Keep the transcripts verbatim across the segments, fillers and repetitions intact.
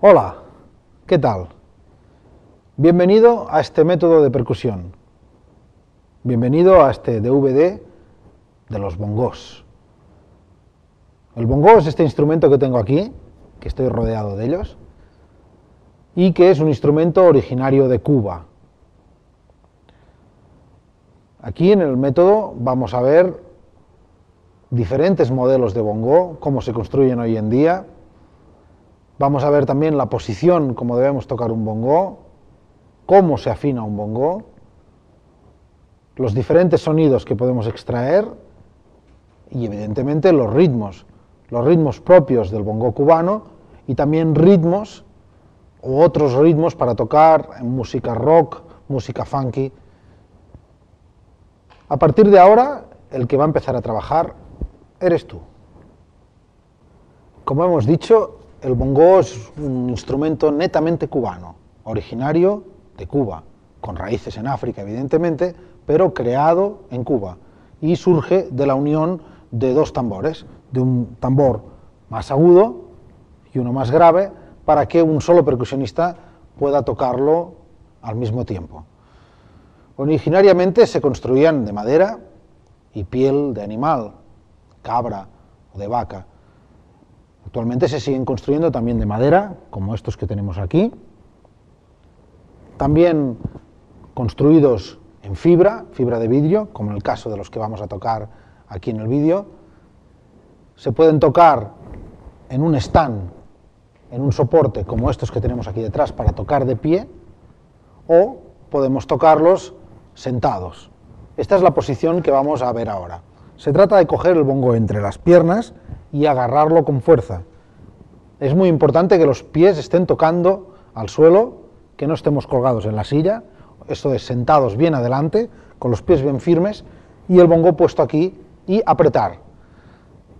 Hola, ¿qué tal? Bienvenido a este método de percusión. Bienvenido a este D V D de los bongos. El bongo es este instrumento que tengo aquí, que estoy rodeado de ellos, y que es un instrumento originario de Cuba. Aquí en el método vamos a ver diferentes modelos de bongo, cómo se construyen hoy en día. Vamos a ver también la posición, cómo debemos tocar un bongo, cómo se afina un bongo, los diferentes sonidos que podemos extraer y, evidentemente, los ritmos, los ritmos propios del bongo cubano y también ritmos u otros ritmos para tocar en música rock, música funky. A partir de ahora, el que va a empezar a trabajar eres tú. Como hemos dicho, el bongo es un instrumento netamente cubano, originario de Cuba, con raíces en África, evidentemente, pero creado en Cuba, y surge de la unión de dos tambores, de un tambor más agudo y uno más grave, para que un solo percusionista pueda tocarlo al mismo tiempo. Originariamente se construían de madera y piel de animal, cabra o de vaca. Actualmente se siguen construyendo también de madera, como estos que tenemos aquí, también construidos en fibra, fibra de vidrio, como en el caso de los que vamos a tocar aquí en el vídeo. Se pueden tocar en un stand, en un soporte, como estos que tenemos aquí detrás, para tocar de pie, o podemos tocarlos sentados. Esta es la posición que vamos a ver ahora. Se trata de coger el bongo entre las piernas y agarrarlo con fuerza. Es muy importante que los pies estén tocando al suelo, que no estemos colgados en la silla, esto es, sentados bien adelante, con los pies bien firmes, y el bongo puesto aquí, y apretar.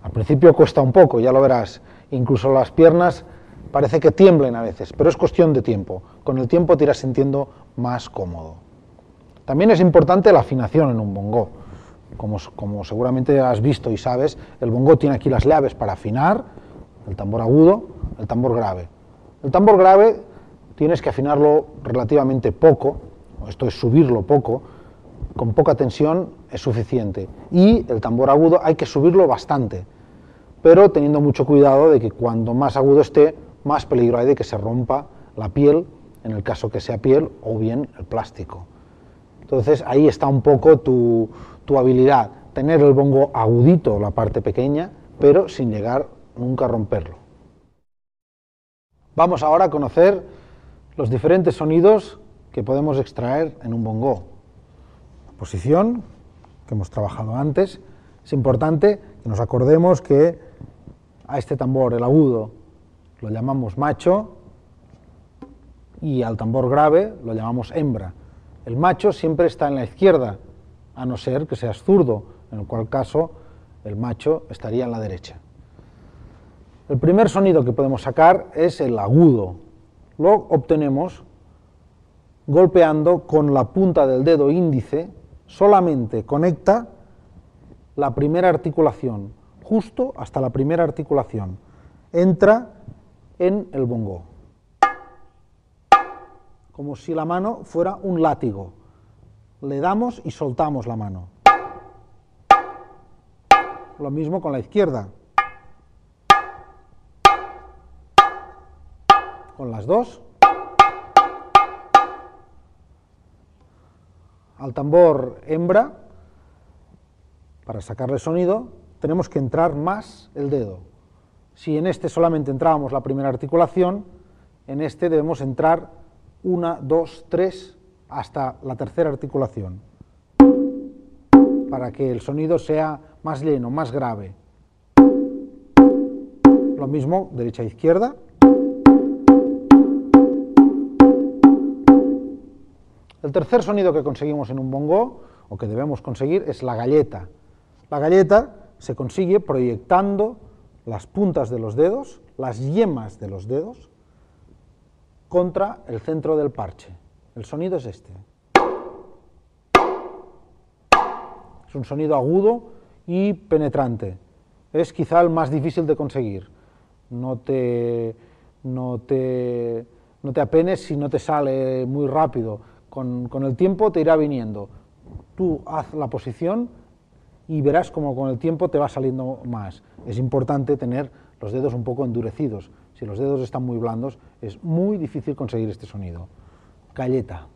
Al principio cuesta un poco, ya lo verás, incluso las piernas parece que tiemblen a veces, pero es cuestión de tiempo, con el tiempo te irás sintiendo más cómodo. También es importante la afinación en un bongo. Como, como seguramente has visto y sabes, el bongo tiene aquí las llaves para afinar, el tambor agudo, el tambor grave. El tambor grave tienes que afinarlo relativamente poco, esto es subirlo poco, con poca tensión es suficiente. Y el tambor agudo hay que subirlo bastante, pero teniendo mucho cuidado de que cuando más agudo esté, más peligro hay de que se rompa la piel, en el caso que sea piel, o bien el plástico. Entonces ahí está un poco tu... tu habilidad, tener el bongo agudito, la parte pequeña, pero sin llegar nunca a romperlo. Vamos ahora a conocer los diferentes sonidos que podemos extraer en un bongo. La posición que hemos trabajado antes, es importante que nos acordemos que a este tambor, el agudo, lo llamamos macho y al tambor grave lo llamamos hembra. El macho siempre está en la izquierda, a no ser que seas zurdo, en el cual caso el macho estaría en la derecha. El primer sonido que podemos sacar es el agudo. Lo obtenemos golpeando con la punta del dedo índice, solamente conecta la primera articulación, justo hasta la primera articulación. Entra en el bongo, como si la mano fuera un látigo. Le damos y soltamos la mano. Lo mismo con la izquierda. Con las dos. Al tambor hembra, para sacarle sonido, tenemos que entrar más el dedo. Si en este solamente entrábamos la primera articulación, en este debemos entrar una, dos, tres, hasta la tercera articulación, para que el sonido sea más lleno, más grave. Lo mismo derecha e izquierda. El tercer sonido que conseguimos en un bongo, o que debemos conseguir, es la galleta. La galleta se consigue proyectando las puntas de los dedos, las yemas de los dedos, contra el centro del parche. El sonido es este. Es un sonido agudo y penetrante. Es quizá el más difícil de conseguir. No te, no te, no te apenes si no te sale muy rápido. Con, con el tiempo te irá viniendo. Tú haz la posición y verás como con el tiempo te va saliendo más. Es importante tener los dedos un poco endurecidos. Si los dedos están muy blandos, es muy difícil conseguir este sonido. Galleta.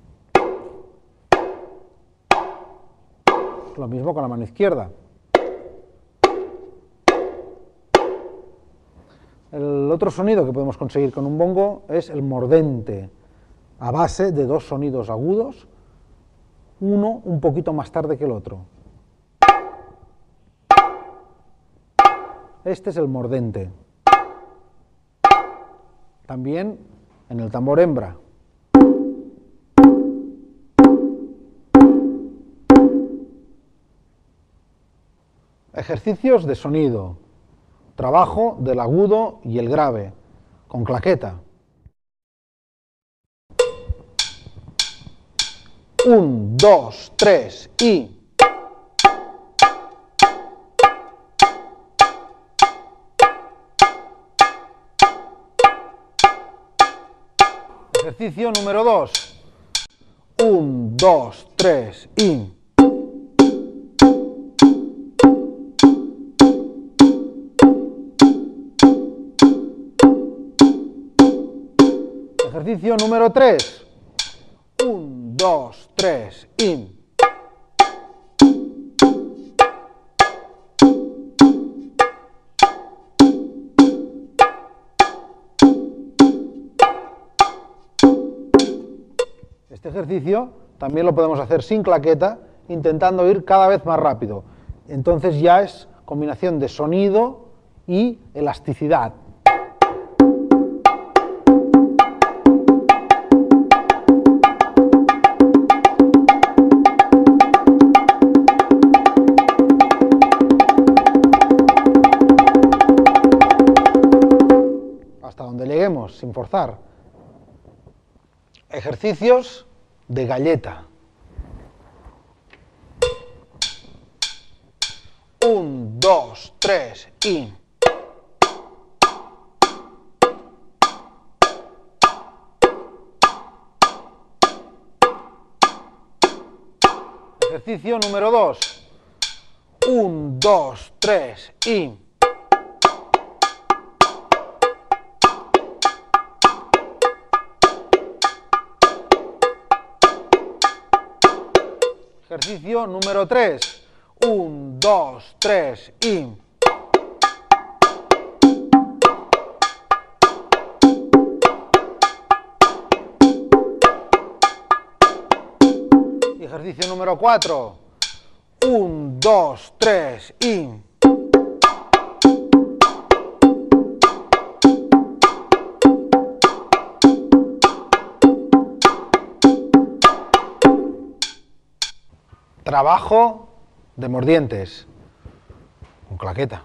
Lo mismo con la mano izquierda. El otro sonido que podemos conseguir con un bongo es el mordente, a base de dos sonidos agudos, uno un poquito más tarde que el otro. Este es el mordente. También en el tambor hembra. Ejercicios de sonido. Trabajo del agudo y el grave, con claqueta. Un, dos, tres y... Ejercicio número dos. Un, dos, tres y... Ejercicio número tres. Un, dos, tres, in. Este ejercicio también lo podemos hacer sin claqueta, intentando ir cada vez más rápido. Entonces ya es combinación de sonido y elasticidad. Sin forzar. Ejercicios de galleta. Un, dos, tres y... Ejercicio número dos. Un, dos, tres y... Ejercicio número tres. Un, dos, tres y... y ejercicio número cuatro. Un, dos, tres y... Trabajo de mordientes, con claqueta.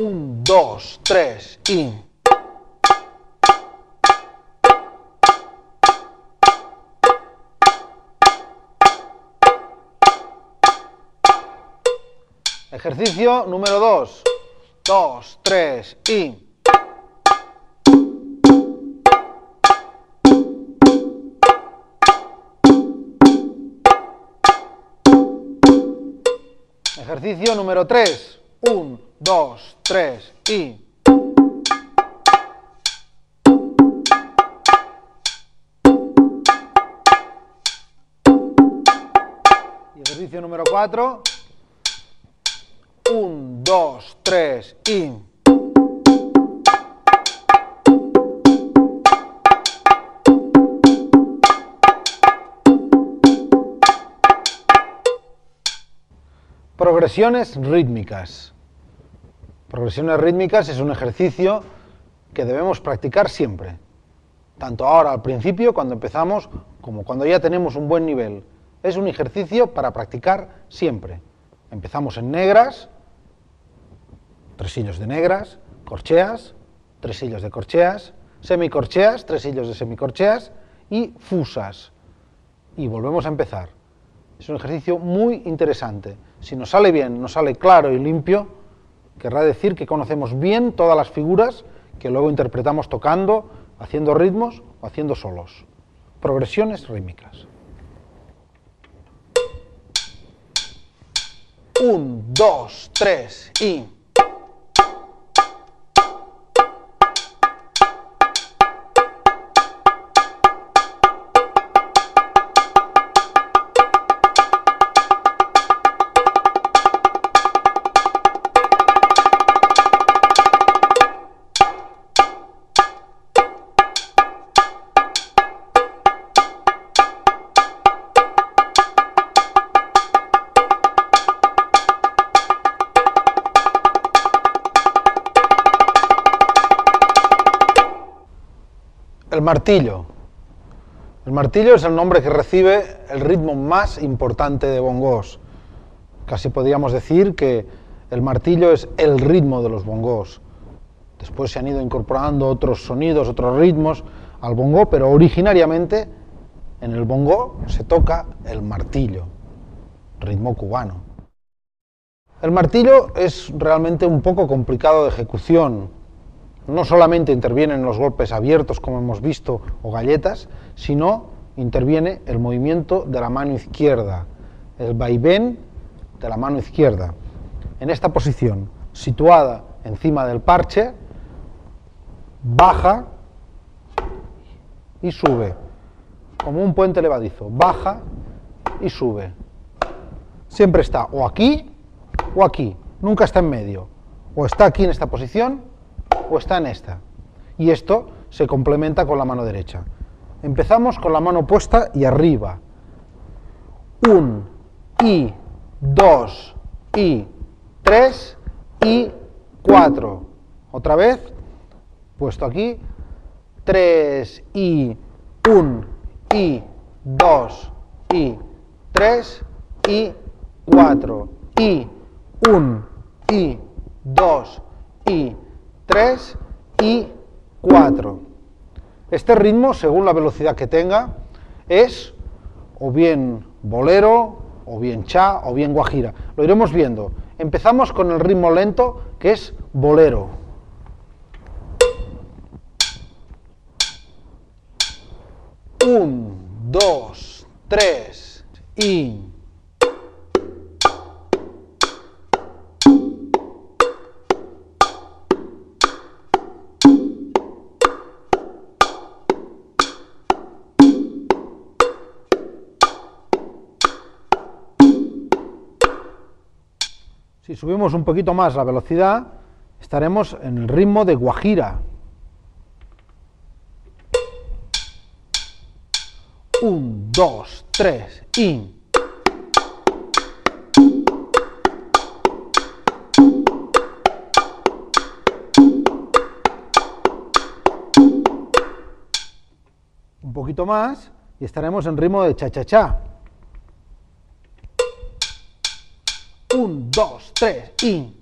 Un, dos, tres y... Ejercicio número dos. Dos, tres y... Ejercicio número tres. Un, dos, tres y... y ejercicio número cuatro. Un, dos, tres y... Progresiones rítmicas. Progresiones rítmicas es un ejercicio que debemos practicar siempre, tanto ahora al principio, cuando empezamos, como cuando ya tenemos un buen nivel. Es un ejercicio para practicar siempre. Empezamos en negras, tresillos de negras, corcheas, tres hilos de corcheas, semicorcheas, tres hilos de semicorcheas y fusas. Y volvemos a empezar. Es un ejercicio muy interesante. Si nos sale bien, nos sale claro y limpio, querrá decir que conocemos bien todas las figuras que luego interpretamos tocando, haciendo ritmos o haciendo solos. Progresiones rítmicas. Un, dos, tres y... El martillo. El martillo es el nombre que recibe el ritmo más importante de bongos. Casi podríamos decir que el martillo es el ritmo de los bongos. Después se han ido incorporando otros sonidos, otros ritmos al bongo, pero originariamente en el bongo se toca el martillo, ritmo cubano. El martillo es realmente un poco complicado de ejecución. No solamente intervienen los golpes abiertos, como hemos visto, o galletas, sino interviene el movimiento de la mano izquierda, el vaivén de la mano izquierda. En esta posición, situada encima del parche, baja y sube, como un puente levadizo, baja y sube. Siempre está o aquí o aquí, nunca está en medio, o está aquí en esta posición, o está en esta, y esto se complementa con la mano derecha. Empezamos con la mano opuesta y arriba, un, y, dos, y, tres, y, cuatro, otra vez, puesto aquí, tres, y, un, y, dos, y, tres, y, cuatro, y, un, y, dos, y, tres y cuatro. Este ritmo, según la velocidad que tenga, es o bien bolero, o bien cha, o bien guajira. Lo iremos viendo. Empezamos con el ritmo lento, que es bolero. Un, dos, tres y... Si subimos un poquito más la velocidad, estaremos en el ritmo de guajira. Un, dos, tres y... Un poquito más y estaremos en ritmo de cha cha cha. Un, dos, tres y...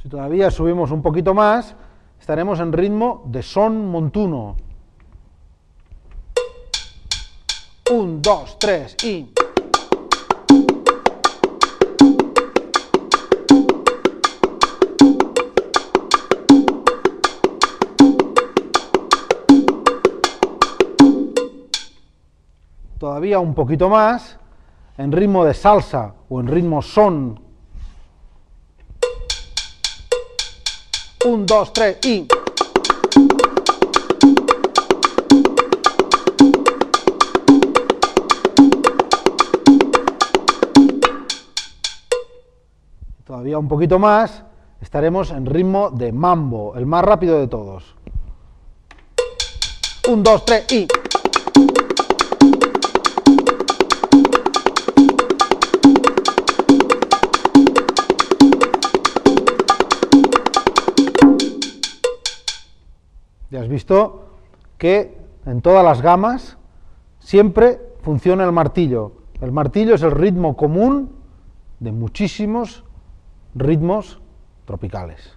Si todavía subimos un poquito más, estaremos en ritmo de son montuno. Un, dos, tres y... Todavía un poquito más, en ritmo de salsa o en ritmo son. Un, dos, tres y... Todavía un poquito más, estaremos en ritmo de mambo, el más rápido de todos. Un, dos, tres y... Ya has visto que en todas las gamas siempre funciona el martillo. El martillo es el ritmo común de muchísimos ritmos tropicales.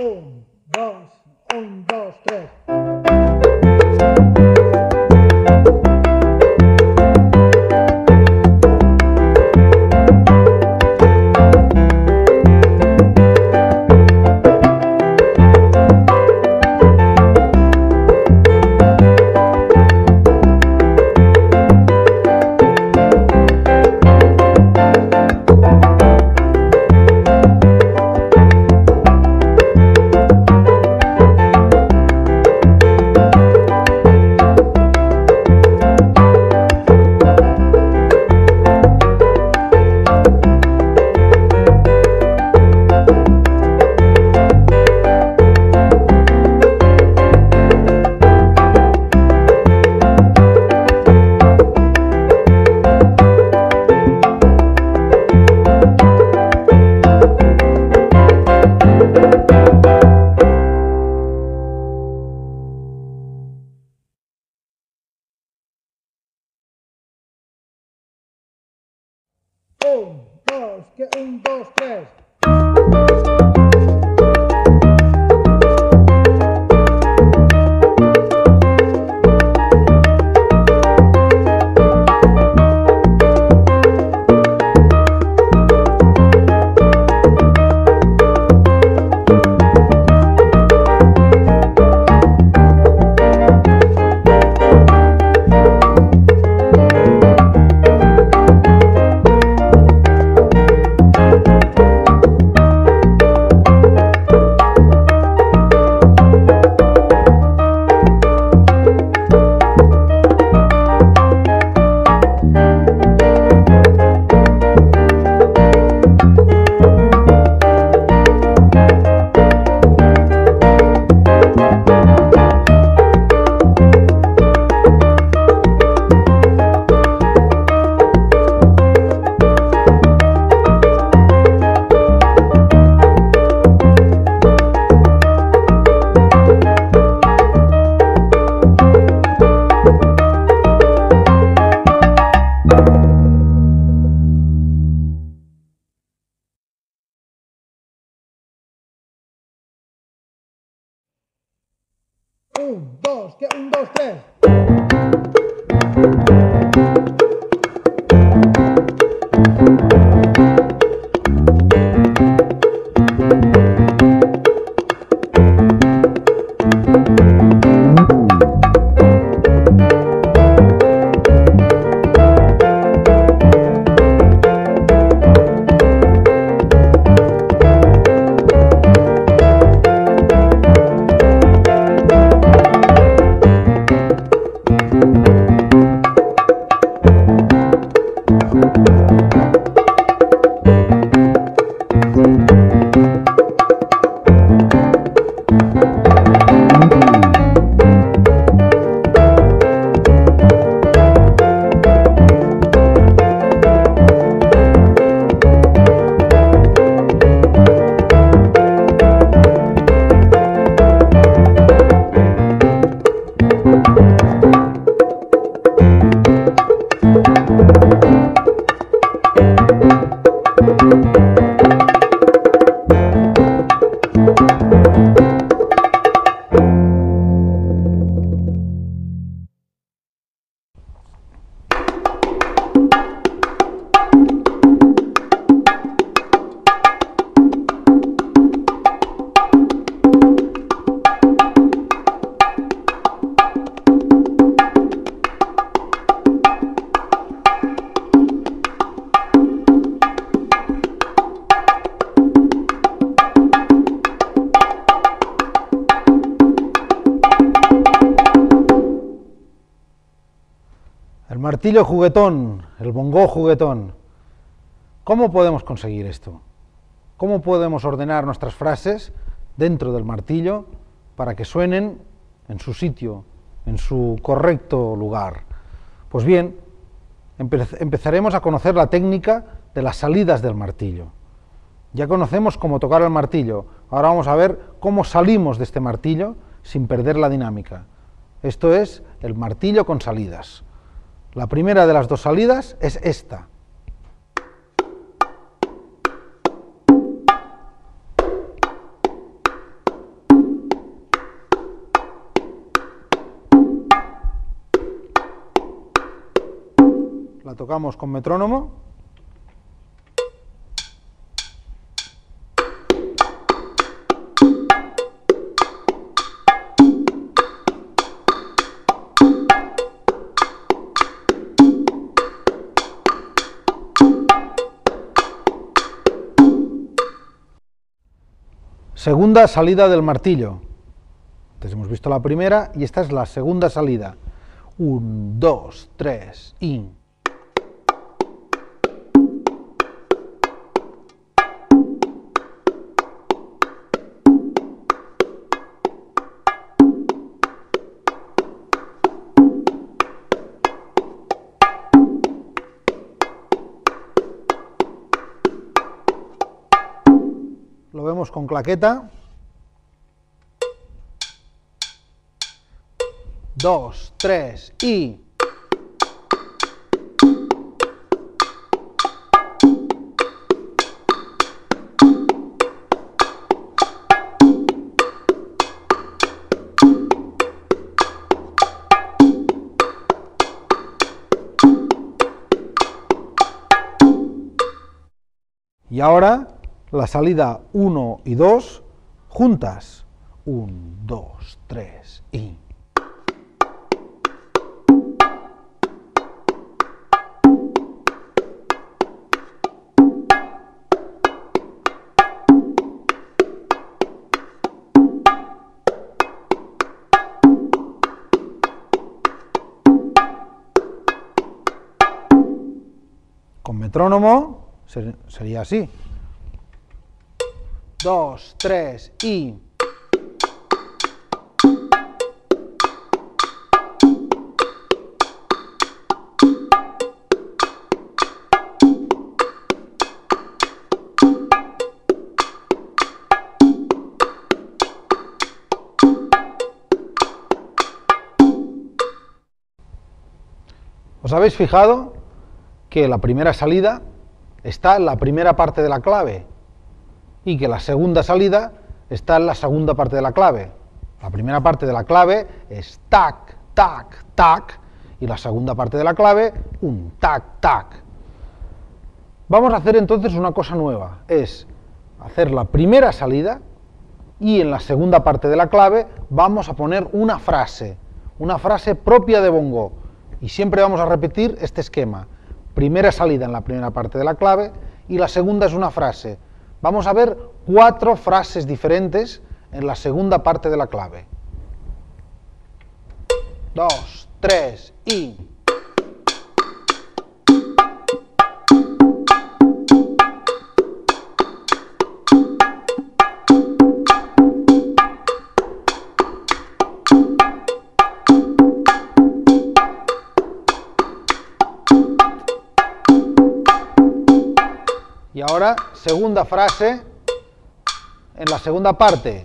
Un, dos, un, dos, tres. Un, dos, que un, dos, tres. Un, dos, que un, dos, tres. Martillo juguetón, el bongo juguetón. ¿Cómo podemos conseguir esto? ¿Cómo podemos ordenar nuestras frases dentro del martillo para que suenen en su sitio, en su correcto lugar? Pues bien, empe- empezaremos a conocer la técnica de las salidas del martillo. Ya conocemos cómo tocar el martillo, ahora vamos a ver cómo salimos de este martillo sin perder la dinámica. Esto es el martillo con salidas. La primera de las dos salidas es esta. La tocamos con metrónomo. Segunda salida del martillo. Entonces hemos visto la primera y esta es la segunda salida. Un, dos, tres, y... Lo vemos con claqueta. Dos, tres y... Y ahora la salida uno y dos juntas. uno, dos, tres y... Con metrónomo sería así. Dos, tres y... ¿Os habéis fijado que la primera salida está en la primera parte de la clave y que la segunda salida está en la segunda parte de la clave? La primera parte de la clave es tac, tac, tac, y la segunda parte de la clave un tac, tac. Vamos a hacer entonces una cosa nueva, es hacer la primera salida y en la segunda parte de la clave vamos a poner una frase, una frase propia de bongo. Y siempre vamos a repetir este esquema. Primera salida en la primera parte de la clave y la segunda es una frase. Vamos a ver cuatro frases diferentes en la segunda parte de la clave. Dos, tres y... Y ahora, segunda frase, en la segunda parte.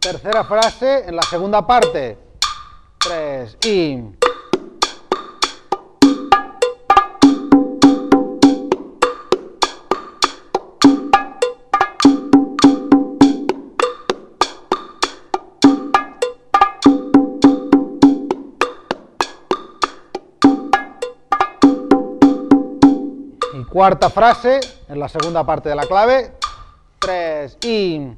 Tercera frase, en la segunda parte. Tres y... Cuarta frase, en la segunda parte de la clave, tres y...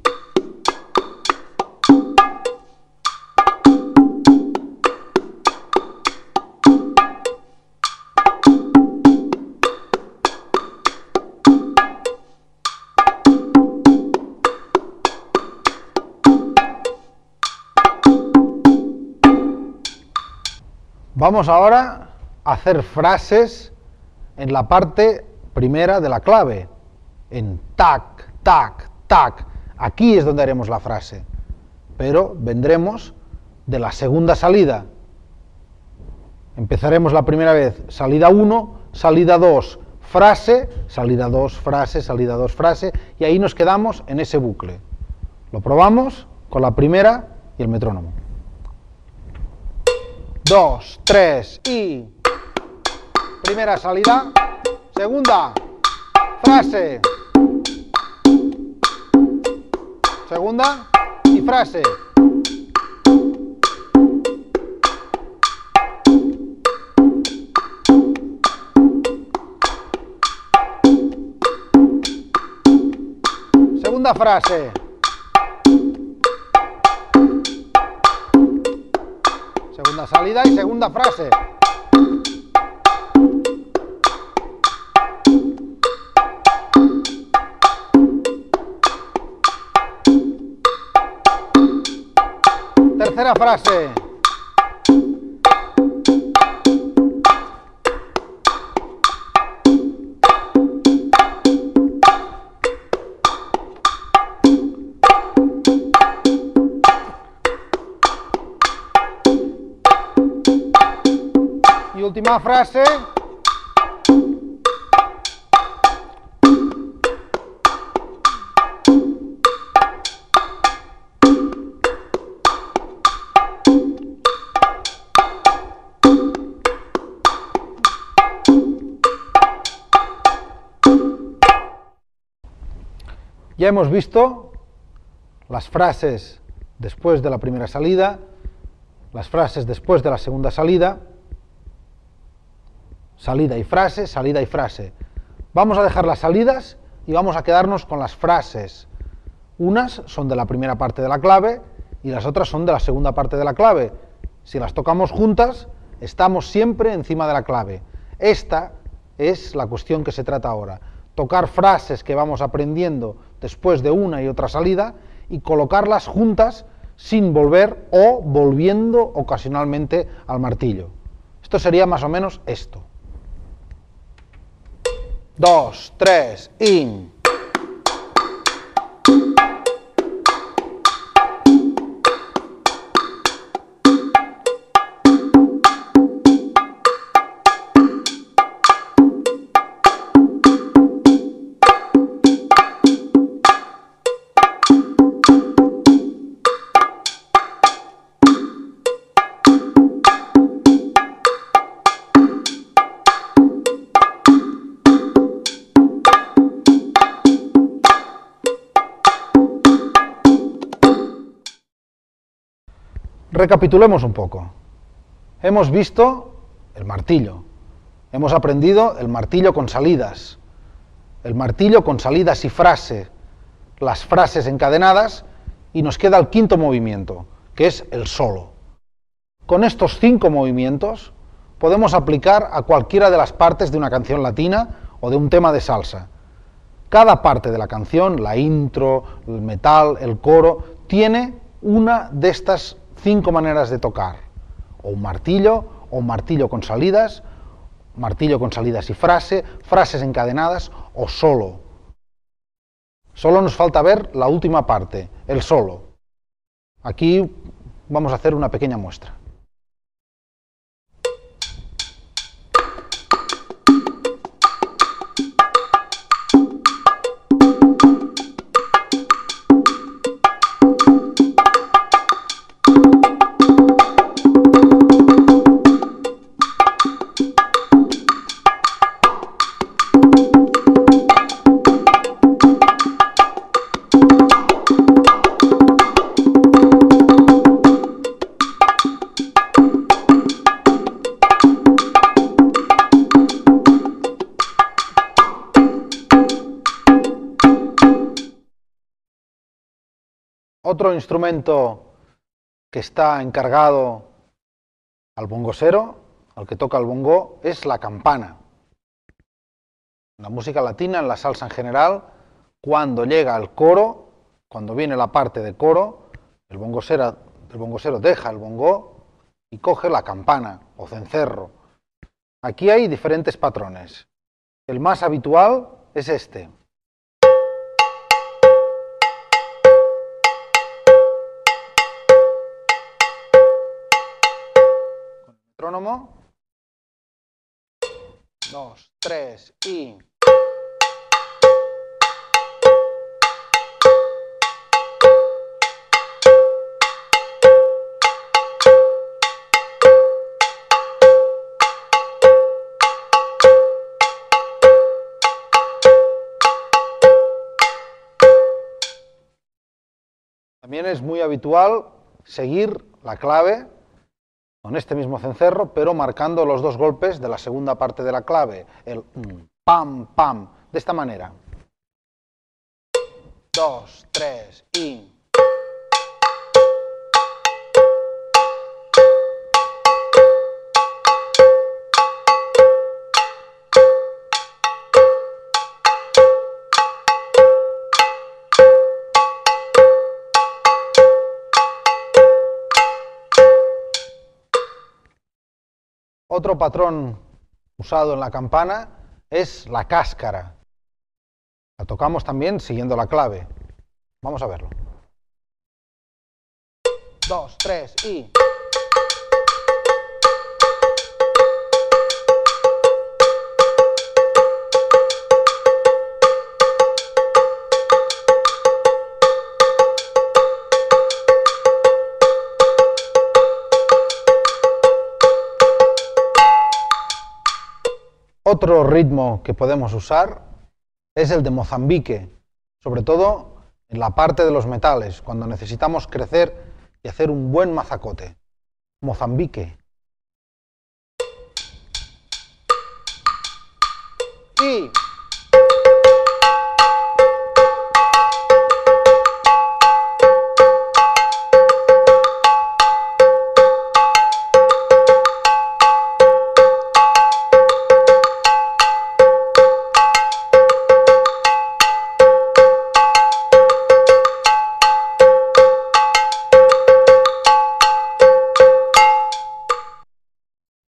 Vamos ahora a hacer frases en la parte primera de la clave, en tac, tac, tac. Aquí es donde haremos la frase, pero vendremos de la segunda salida. Empezaremos la primera vez, salida uno, salida dos, frase, salida dos, frase, salida dos, frase, y ahí nos quedamos en ese bucle. Lo probamos con la primera y el metrónomo. Dos, tres y... Primera salida... Segunda frase, segunda y frase. Segunda frase, segunda salida y segunda frase. Tercera frase. Y última frase. Ya hemos visto las frases después de la primera salida, las frases después de la segunda salida, salida y frase, salida y frase. Vamos a dejar las salidas y vamos a quedarnos con las frases. Unas son de la primera parte de la clave y las otras son de la segunda parte de la clave. Si las tocamos juntas, estamos siempre encima de la clave. Esta es la cuestión que se trata ahora. Tocar frases que vamos aprendiendo después de una y otra salida y colocarlas juntas sin volver o volviendo ocasionalmente al martillo. Esto sería más o menos esto. Dos, tres, in. Recapitulemos un poco. Hemos visto el martillo, hemos aprendido el martillo con salidas, el martillo con salidas y frase, las frases encadenadas, y nos queda el quinto movimiento, que es el solo. Con estos cinco movimientos podemos aplicar a cualquiera de las partes de una canción latina o de un tema de salsa. Cada parte de la canción, la intro, el metal, el coro, tiene una de estas cinco maneras de tocar, o un martillo, o un martillo con salidas, martillo con salidas y frase, frases encadenadas, o solo. Solo nos falta ver la última parte, el solo. Aquí vamos a hacer una pequeña muestra. Otro instrumento que está encargado al bongosero, al que toca el bongo, es la campana. En la música latina, en la salsa en general, cuando llega el coro, cuando viene la parte de coro, el bongosero, el bongosero deja el bongo y coge la campana o cencerro. Aquí hay diferentes patrones. El más habitual es este. Dos, tres y... También es muy habitual seguir la clave con este mismo cencerro, pero marcando los dos golpes de la segunda parte de la clave, el pam, pam, de esta manera. Dos, tres y... Otro patrón usado en la campana es la cáscara. La tocamos también siguiendo la clave. Vamos a verlo. Dos, tres y... Otro ritmo que podemos usar es el de Mozambique, sobre todo en la parte de los metales, cuando necesitamos crecer y hacer un buen mazacote. Mozambique. Y...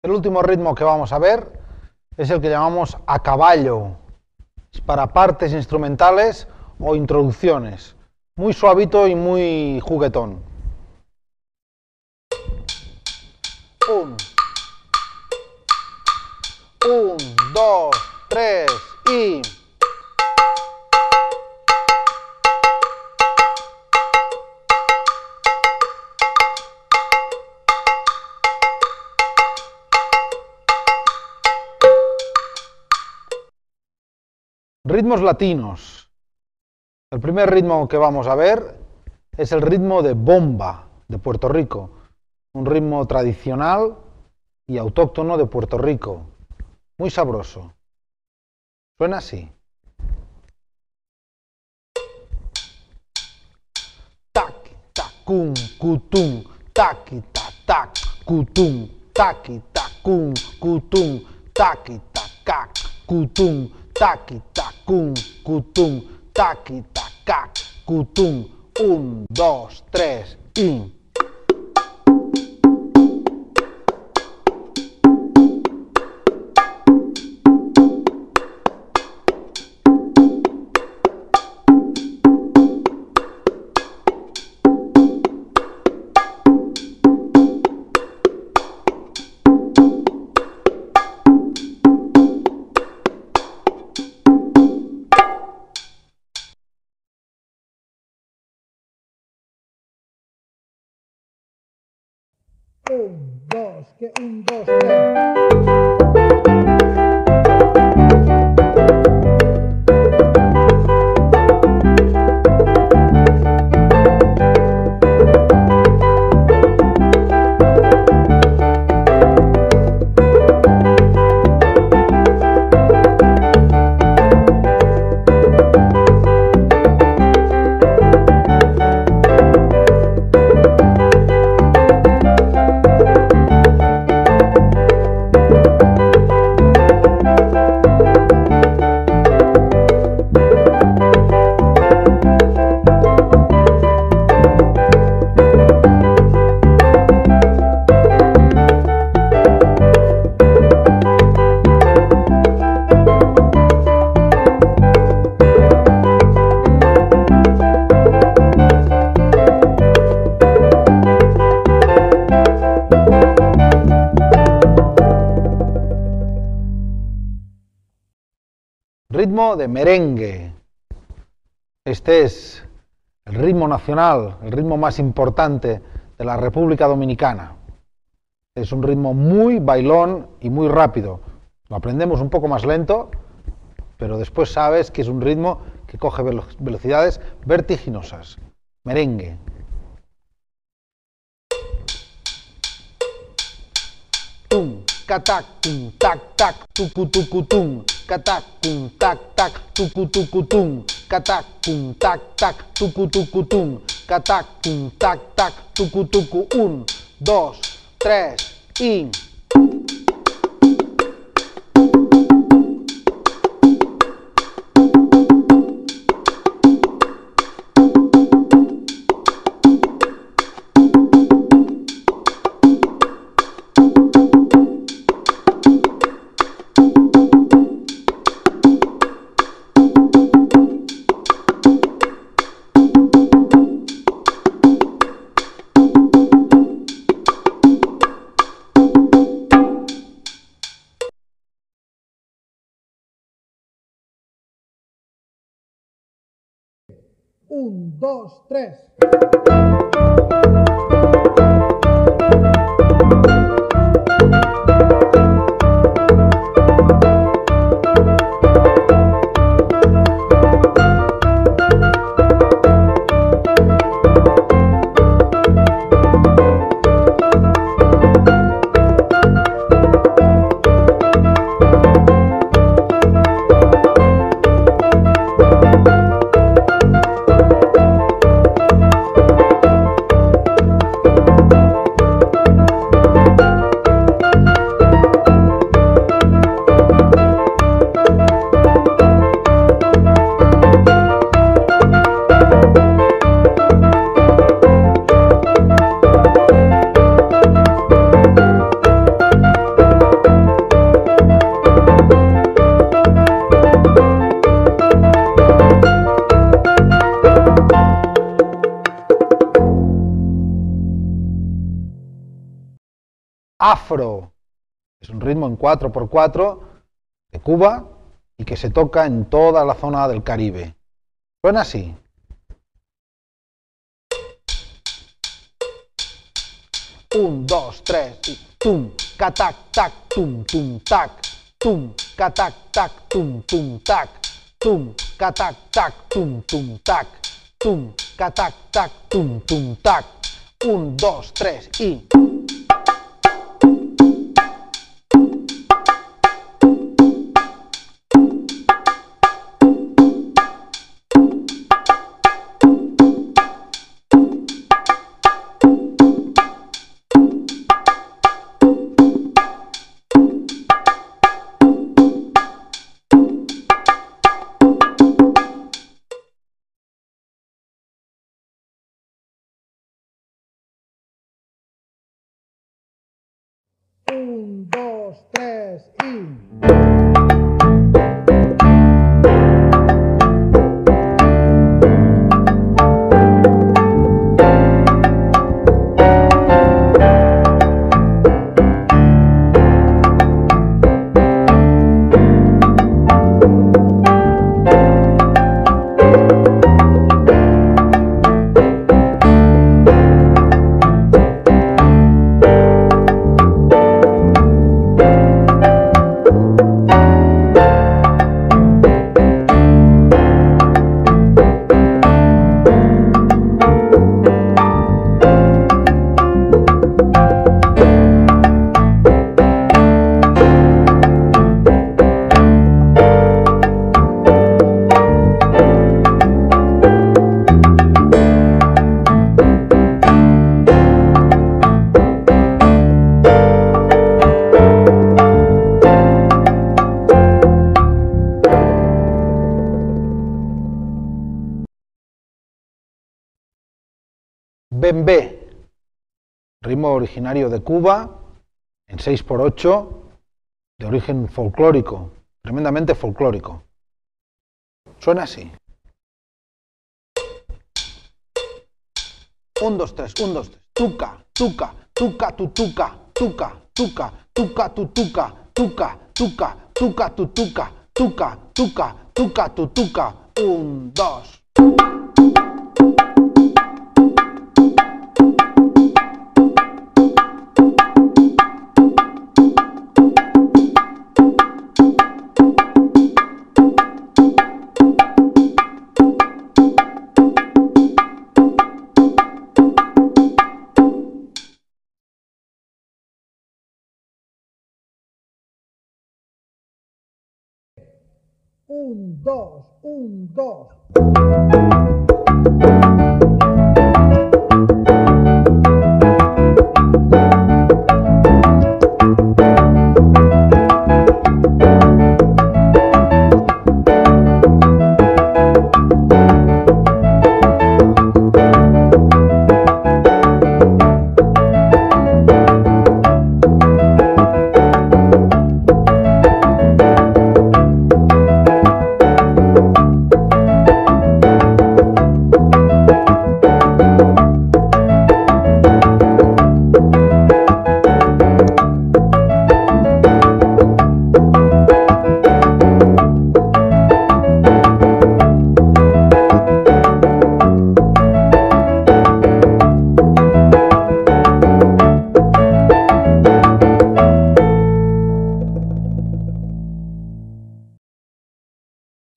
El último ritmo que vamos a ver es el que llamamos a caballo, es para partes instrumentales o introducciones, muy suavito y muy juguetón. Un, un, dos, tres y... Ritmos latinos. El primer ritmo que vamos a ver es el ritmo de bomba de Puerto Rico, un ritmo tradicional y autóctono de Puerto Rico, muy sabroso. Suena así. Taqui tacum cutum, taqui tac cutum, taqui tacum cutum, taqui tacac cutum, taqui tacum cutum, taqui tacac cutum, un, dos, tres y... Un, dos, que un, dos, tres. Ritmo de merengue. Este es el ritmo nacional, el ritmo más importante de la República Dominicana. Es un ritmo muy bailón y muy rápido. Lo aprendemos un poco más lento, pero después sabes que es un ritmo que coge velo- velocidades vertiginosas. Merengue. ¡Tum! Catacum, tac, tac, tucutucutum, catacum, tac, tac, tucutucutum, catacum, tac, tac, tucutucutum, catacum, tac, tac, tucutucu, un, dos, tres y... Un, dos, tres. Afro, es un ritmo en cuatro por cuatro de Cuba y que se toca en toda la zona del Caribe. Suena así. Un, dos, tres, y tum, catac, tac, tum, tum, tac, tum, catac, tac, tum, tum, tac, tum, catac, tac, tum, tum, tac, tum, catac, tac, tum, tum, tac, un, dos, tres, y... Un, dos, tres y... Bembé, ritmo originario de Cuba, en seis por ocho, de origen folclórico, tremendamente folclórico. Suena así. un, dos, tres, un, dos, tres, tuca, tuca, tuca, tutuca, tuca, tuca, tuca, tutuca, tuca, tuca, tuca, tutuca, tuca, tuca, tuca, tutuca, un, dos. Un, dos, un, dos.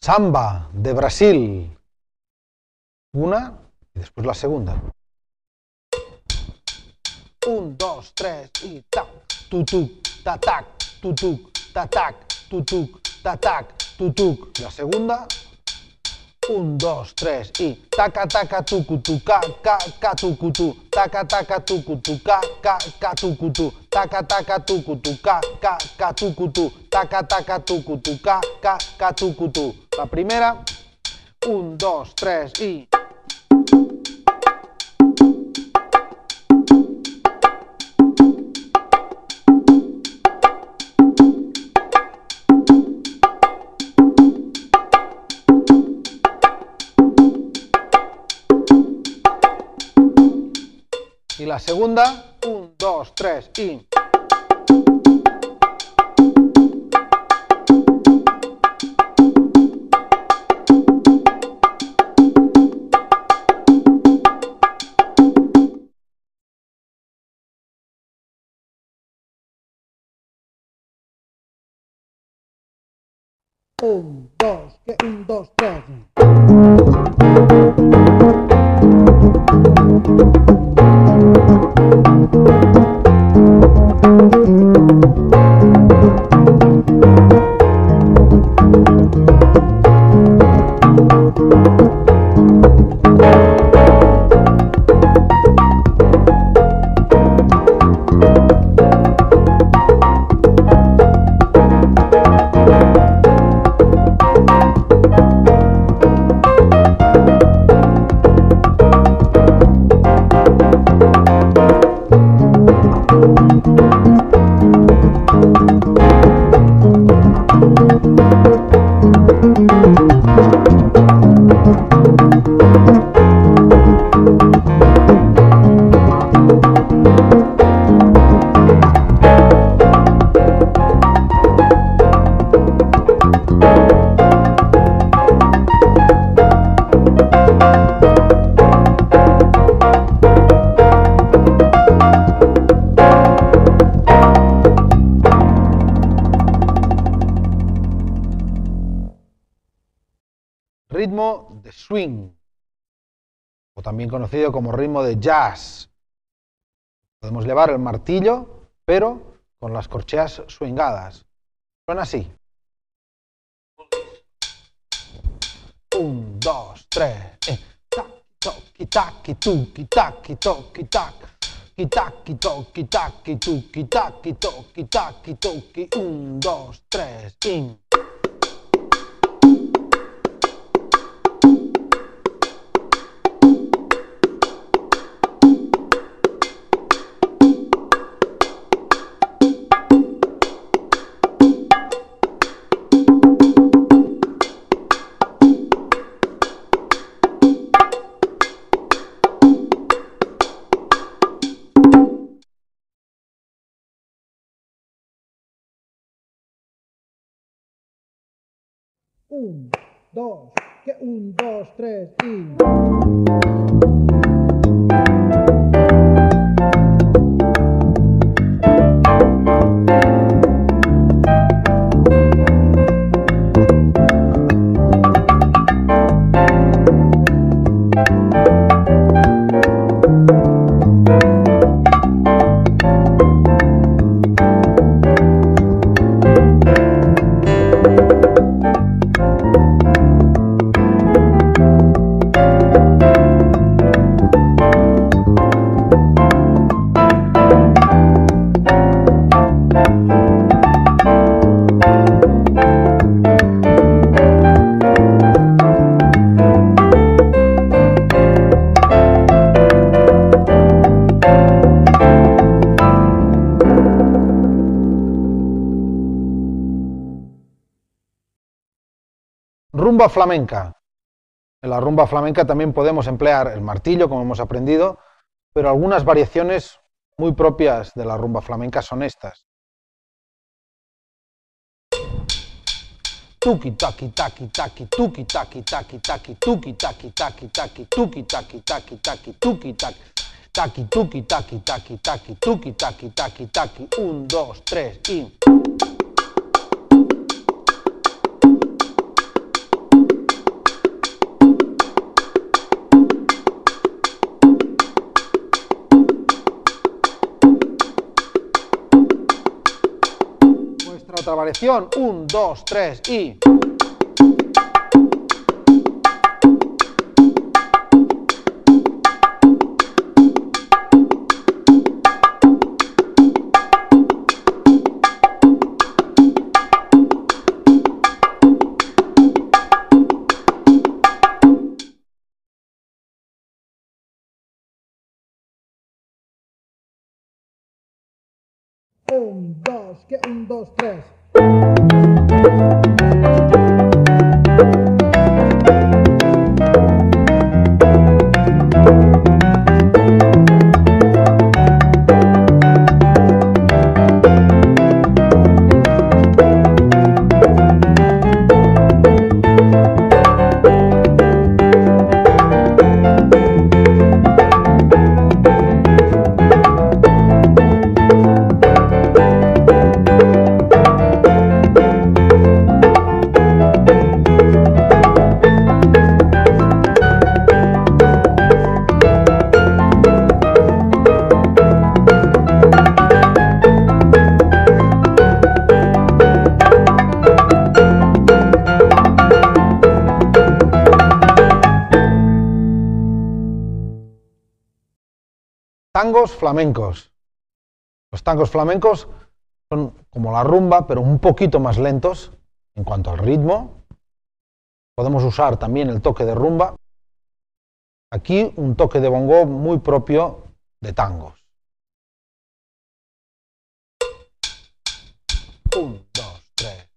Samba, de Brasil. Una y después la segunda. Un, dos, tres y tac, tutuc, tatac, tutuc, tatac, tutuc, tatac, tutuc. La segunda. Un, dos, tres y taca, taca, tucutuca, caca, tucutu, taca, taca, tucutuca, caca, tucutu, taca, taca, tucutuca, caca, tucutu, taca, taca, tucutuca, caca, tucutu. La primera. Un, dos, tres y... Y la segunda, un, dos, tres y... Un, dos, que un, dos, tres. Ritmo de swing, o también conocido como ritmo de jazz. Podemos llevar el martillo, pero con las corcheas swingadas. Suena así. Un, dos, tres. Tac, toqui, taqui, tuqui, taqui, toqui, tac. Taqui, toqui, taqui, tuqui, taqui, toqui, taqui, toqui. Un, dos, tres, in. Un, dos, que un, dos, tres y... Rumba flamenca. En la rumba flamenca también podemos emplear el martillo, como hemos aprendido, pero algunas variaciones muy propias de la rumba flamenca son estas. Tuki taki taki taki tuki taki taki taki tuki taki taki taki tuki taki taki taki tuki taki taki tuki taki taki taki tuki taki taki taki un, dos, tres y... Otra variación, un, dos, tres y... Un, dos, que un, dos, tres. Tangos flamencos. Los tangos flamencos son como la rumba, pero un poquito más lentos en cuanto al ritmo. Podemos usar también el toque de rumba. Aquí un toque de bongo muy propio de tangos. Un, dos, tres.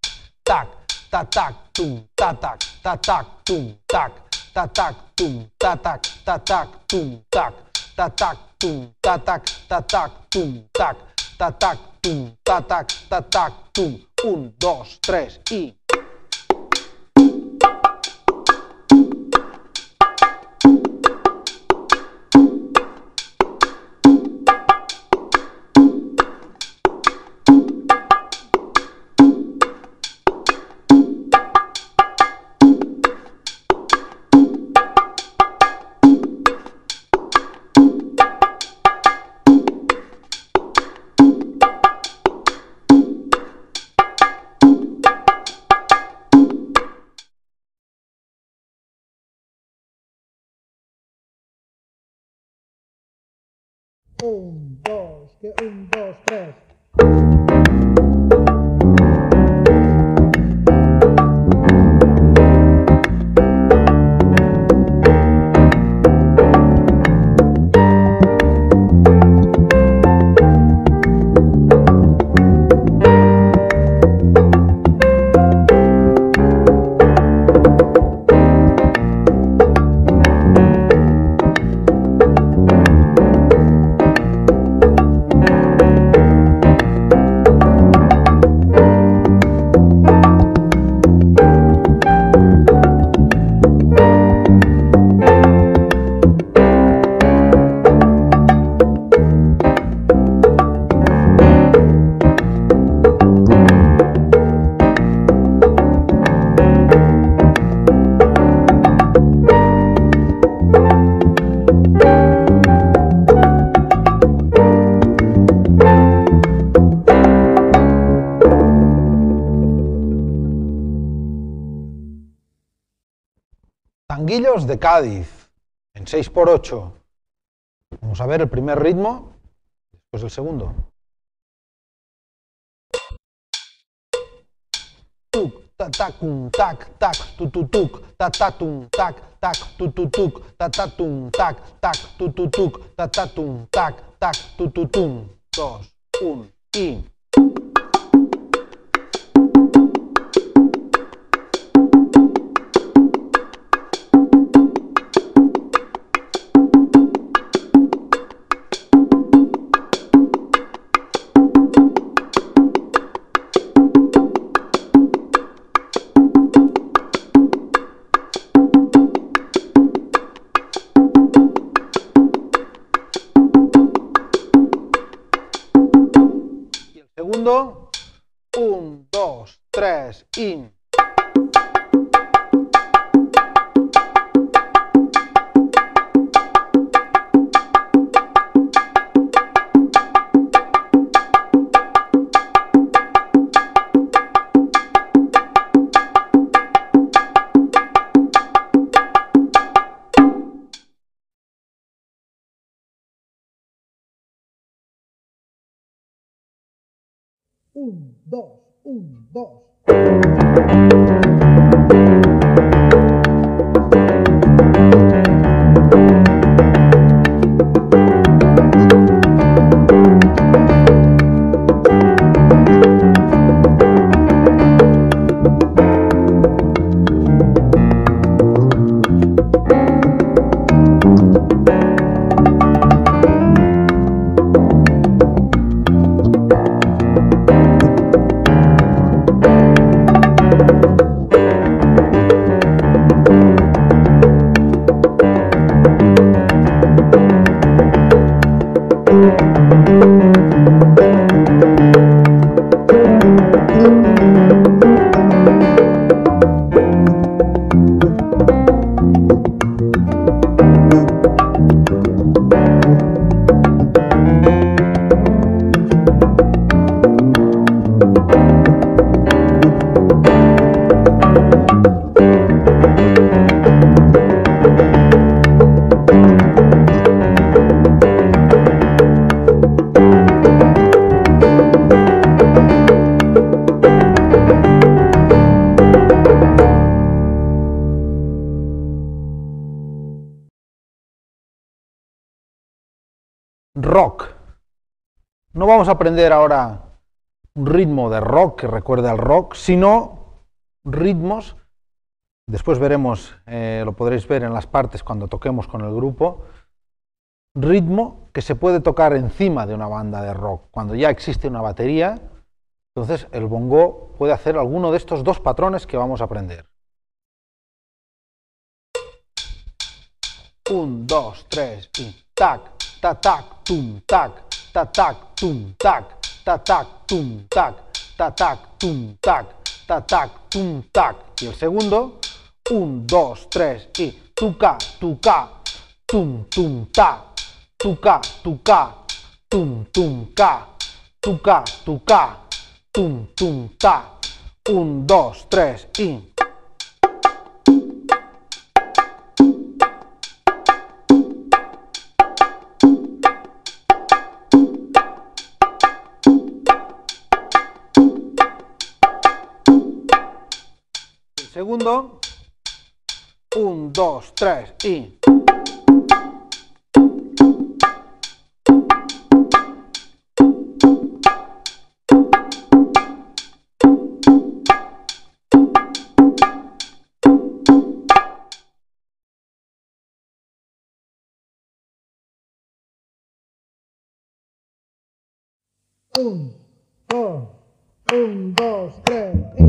Tac, tac, tac, tum, tac, tac, tac, tac, tum, tac, tac, tac, tum, tac, tac, tac, tac, tum, tac, tac, tac, tum, tac, tac, tac, tac, tum, tac, tac, tac, tum, tac, tac, tac, tac, tum. Un, dos, tres y... Un, dos, que un, dos, tres. Tanguillos de Cádiz, en seis por ocho. Vamos a ver el primer ritmo, después el segundo. Tuk, tatakum, tac, tac, tututuk, tatatum, tac, tac, tututuk, tatatum, tac, tac, tututuk, tatatum, tac, tac, tututum. Dos, un, y... Un, dos, tres y... Un, dos, un, dos. rock. No vamos a aprender ahora un ritmo de rock que recuerde al rock, sino ritmos, después veremos, eh, lo podréis ver en las partes cuando toquemos con el grupo, ritmo que se puede tocar encima de una banda de rock. Cuando ya existe una batería, entonces el bongo puede hacer alguno de estos dos patrones que vamos a aprender. Un, dos, tres, y tac, tac, tac, tum, tac, tac, tac, tum, tac. Tac, tum, tac, tac, tum, tac, tac, tum, tac. Y el segundo, un, dos, tres y tuca, tuca, tum, tum, ta, tuca, tuca, tum, tum, ca, tuca, tuca, tum, tum, ta. Un, dos, tres y. Segundo, un, dos, tres y... Un, dos, un, dos, tres y...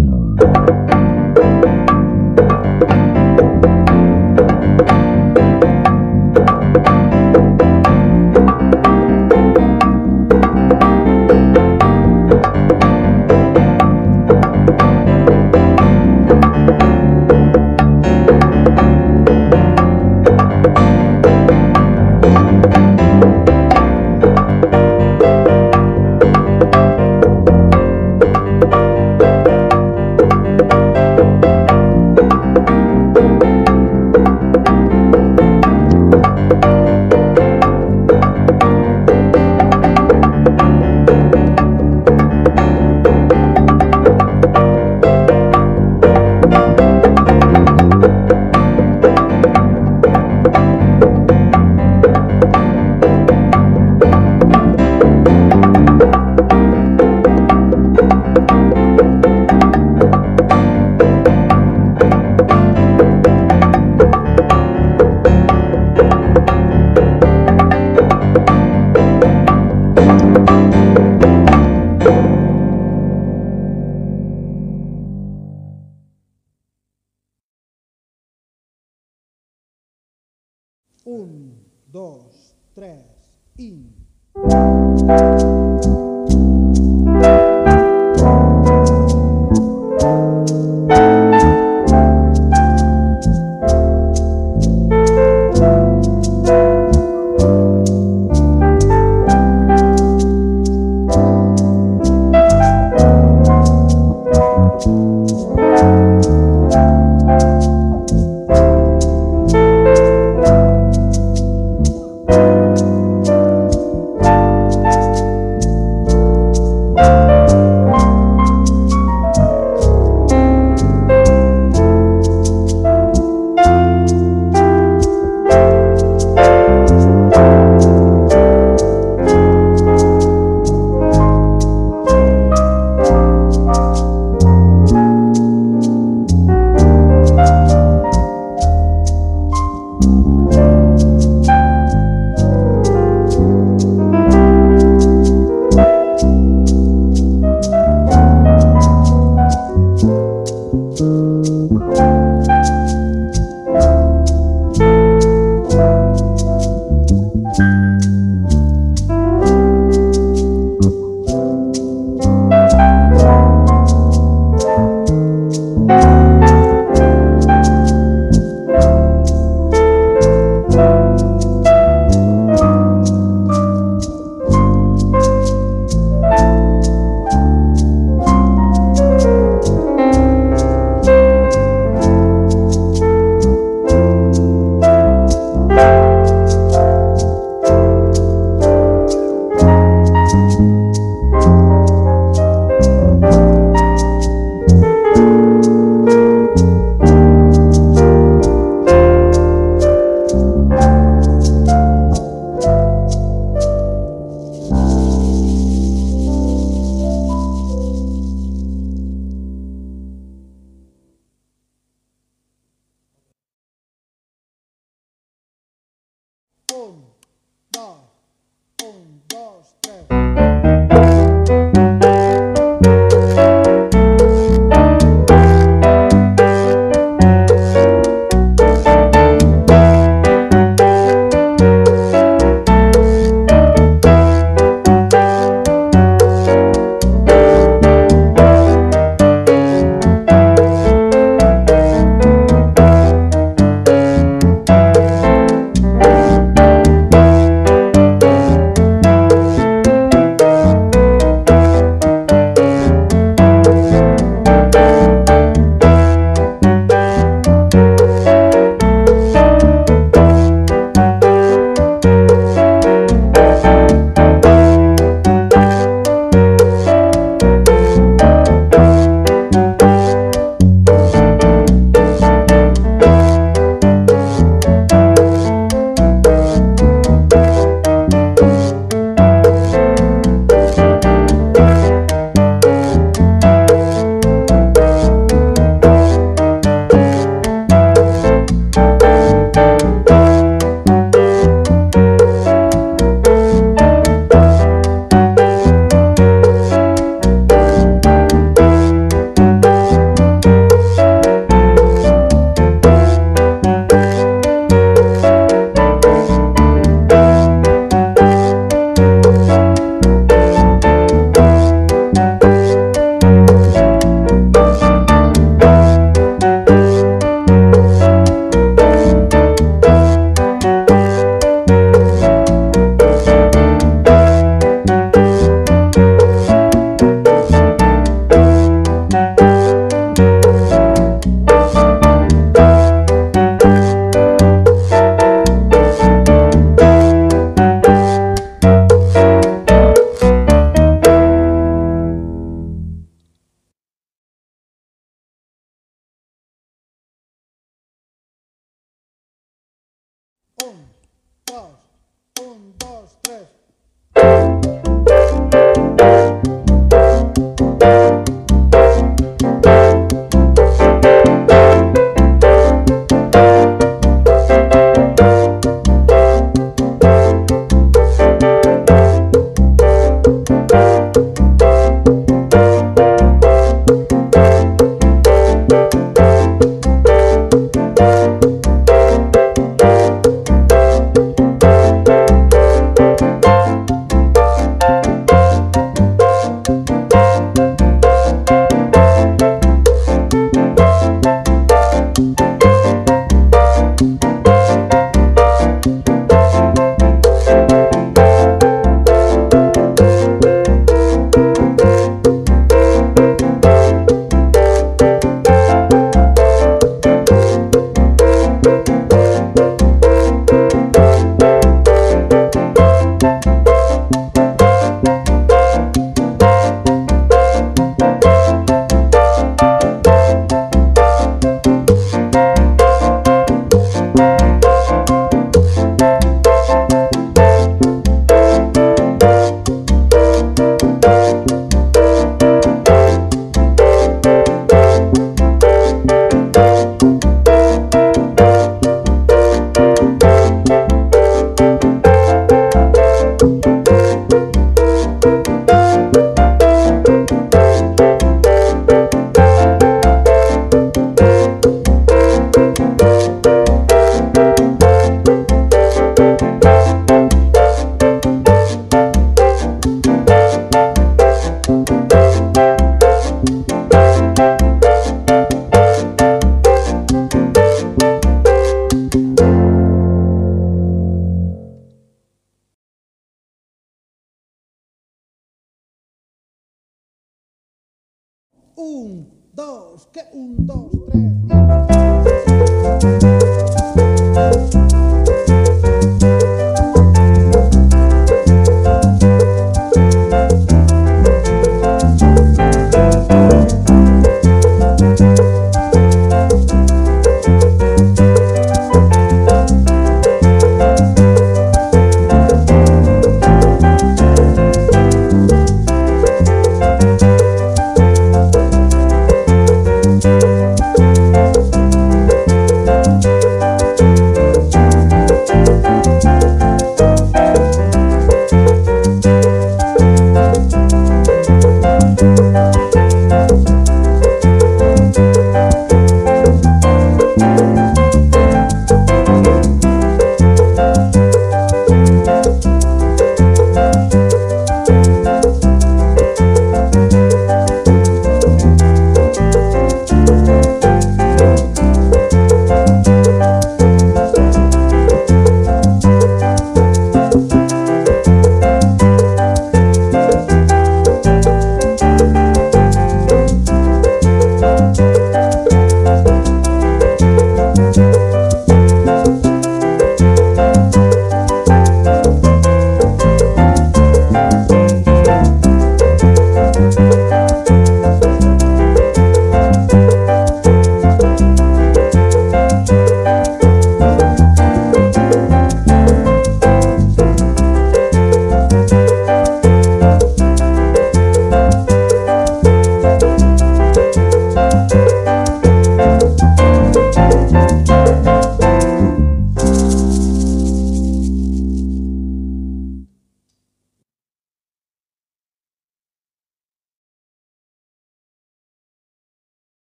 Un, dos, que un, dos, tres.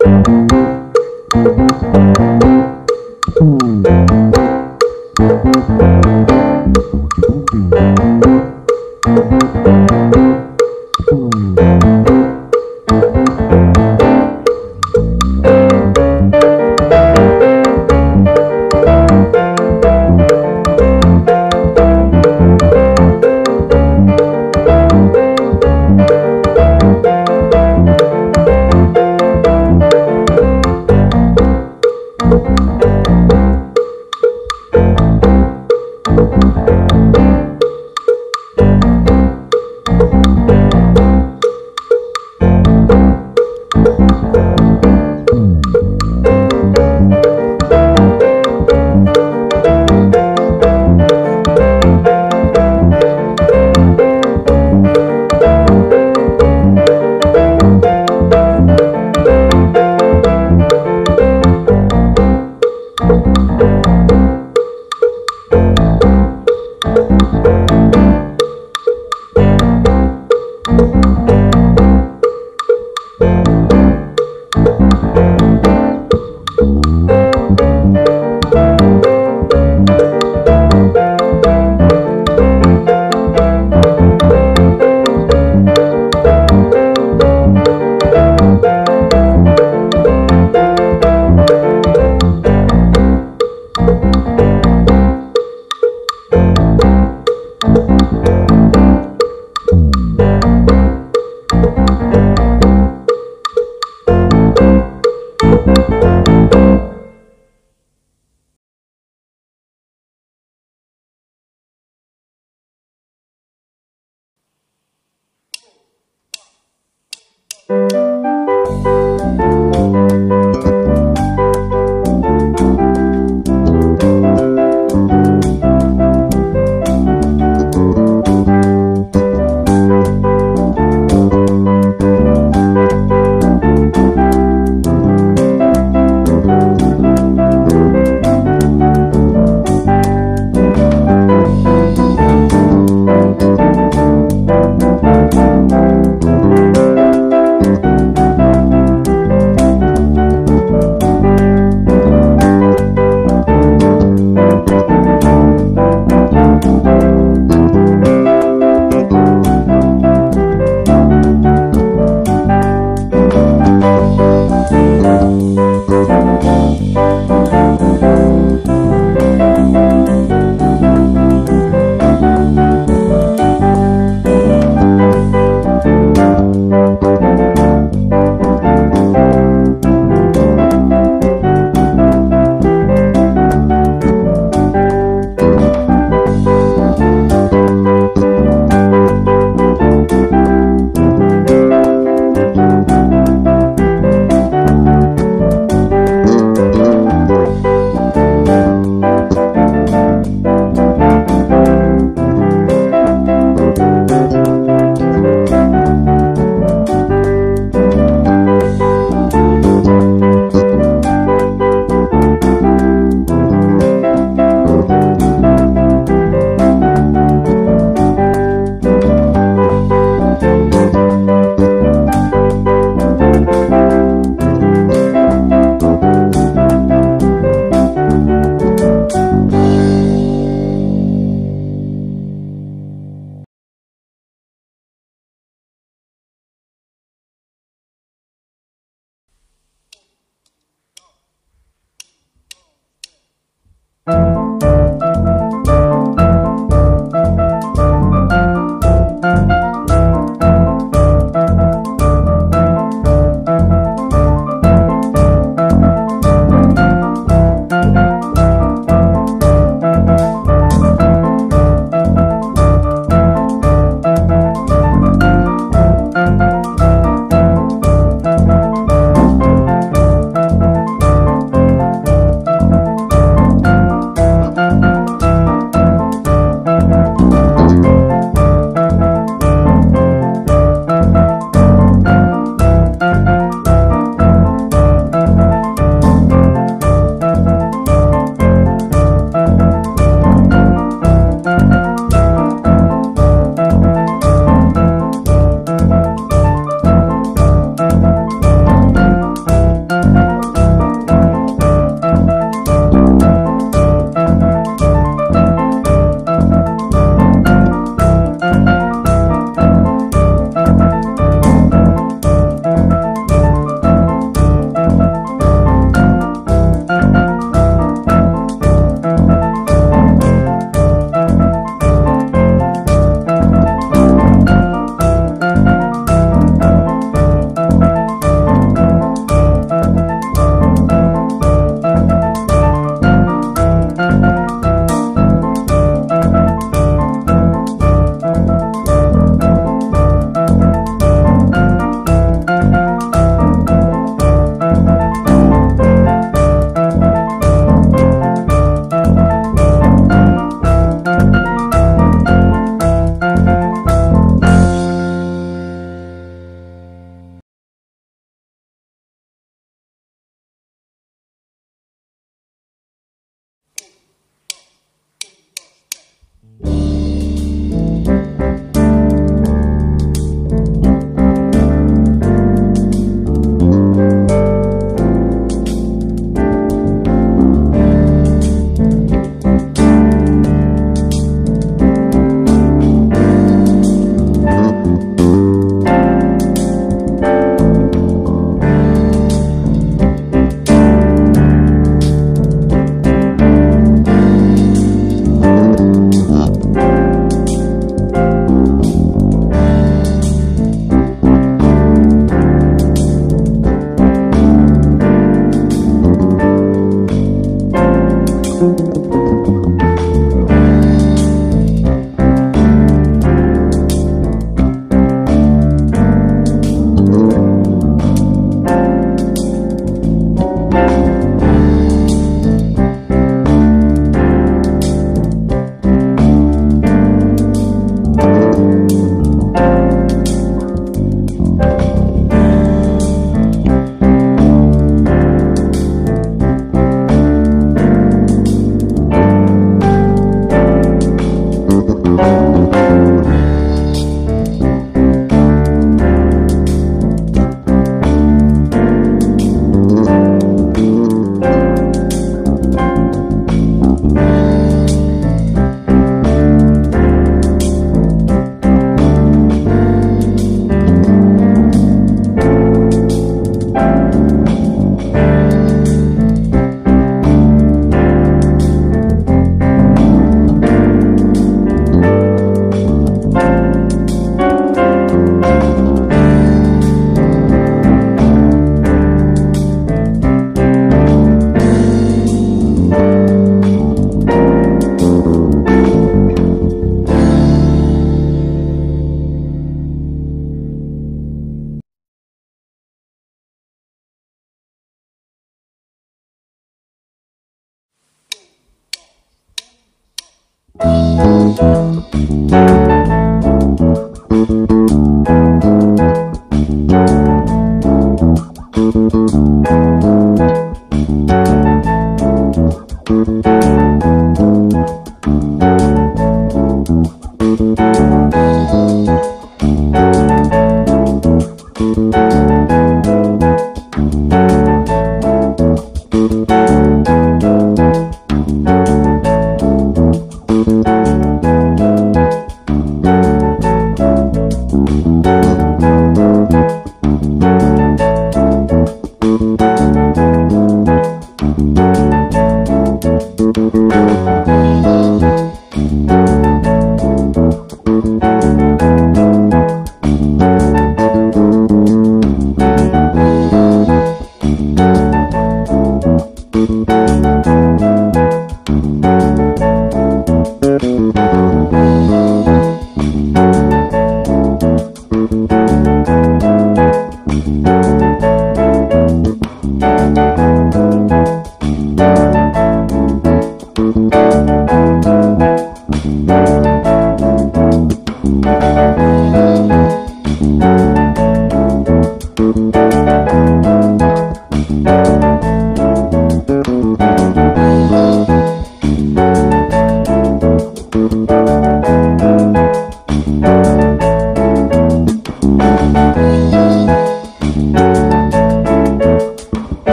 Thank you.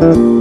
Thank you.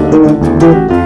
Thank you.